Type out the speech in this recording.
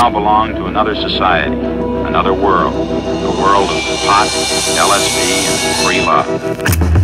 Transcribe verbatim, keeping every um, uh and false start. now belong to another society, another world, a world of pot, L S D, and free love.